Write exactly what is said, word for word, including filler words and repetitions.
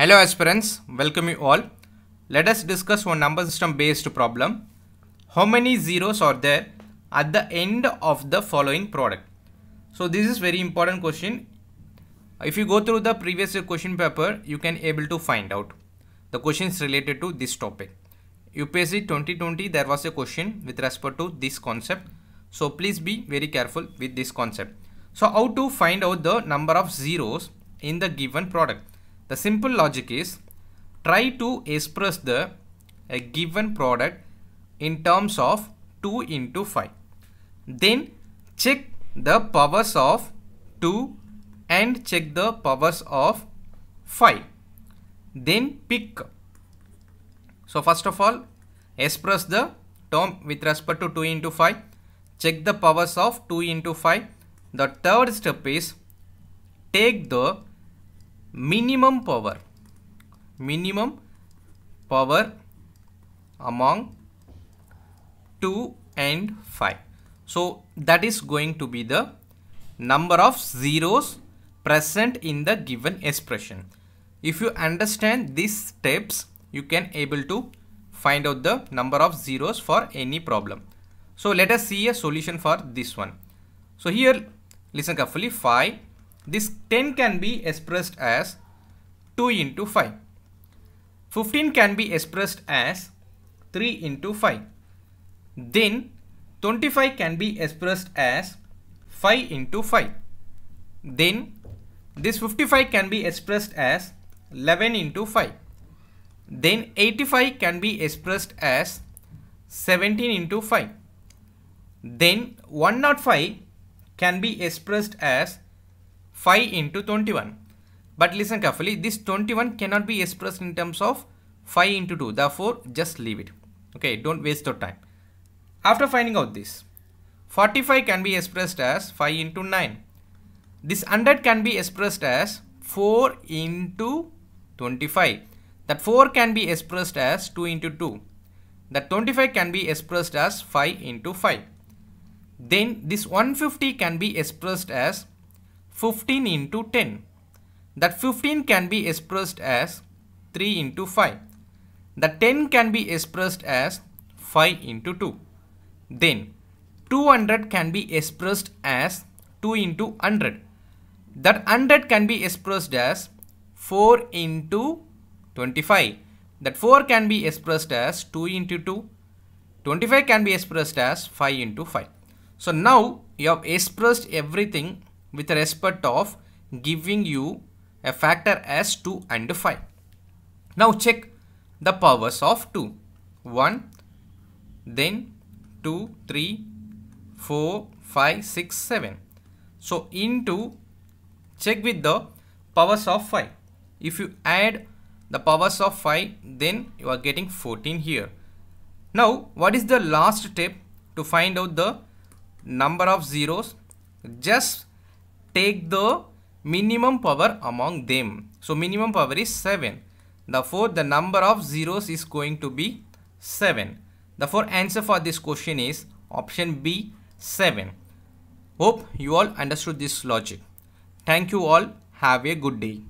Hello aspirants, welcome you all. Let us discuss one number system based problem. How many zeros are there at the end of the following product? So this is very important question. If you go through the previous question paper, you can able to find out the questions related to this topic. U P S C twenty twenty, there was a question with respect to this concept. So please be very careful with this concept. So how to find out the number of zeros in the given product? The simple logic is try to express the a given product in terms of two into five. Then check the powers of two and check the powers of five. Then pick. So first of all, express the term with respect to two into five. Check the powers of two into five. The third step is take the minimum power minimum power among two and five. So that is going to be the number of zeros present in the given expression. If you understand these steps, you can able to find out the number of zeros for any problem. So let us see a solution for this one. So here, listen carefully, five. This ten can be expressed as two into five. fifteen can be expressed as three into five. Then twenty-five can be expressed as five into five. Then this fifty-five can be expressed as eleven into five. Then eighty-five can be expressed as seventeen into five. Then one hundred five can be expressed as five into twenty-one. But listen carefully, this twenty-one cannot be expressed in terms of five into two. Therefore, just leave it. Okay, don't waste your time. After finding out this, forty-five can be expressed as five into nine. This one hundred can be expressed as four into twenty-five. That four can be expressed as two into two. That twenty-five can be expressed as five into five. Then this one hundred fifty can be expressed as fifteen into ten. That fifteen can be expressed as three into five. That ten can be expressed as five into two. Then two hundred can be expressed as two into one hundred. That one hundred can be expressed as four into twenty-five. That four can be expressed as two into two. twenty-five can be expressed as five into five. So now you have expressed everything with respect of giving you a factor as two and five. Now check the powers of two. one, then two, three, four, five, six, seven. So into, check with the powers of five. If you add the powers of five, then you are getting fourteen here. Now what is the last step to find out the number of zeros? Just take the minimum power among them. So minimum power is seven. Therefore, the number of zeros is going to be seven. Therefore, answer for this question is option B, seven. Hope you all understood this logic. Thank you all. Have a good day.